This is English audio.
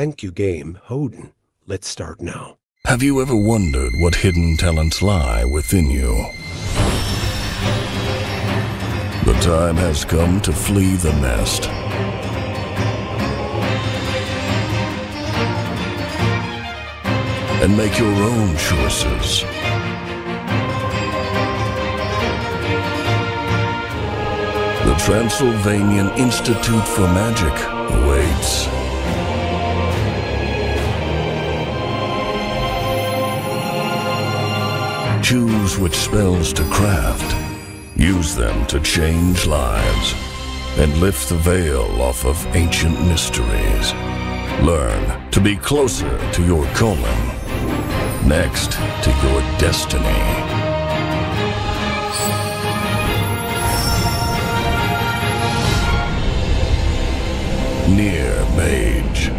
Thank you, Game Hoden. Let's start now. Have you ever wondered what hidden talents lie within you? The time has come to flee the nest. And make your own choices. The Transylvanian Institute for Magic awaits. Choose which spells to craft. Use them to change lives and lift the veil off of ancient mysteries. Learn to be closer to your calling, next to your destiny. Near Mage.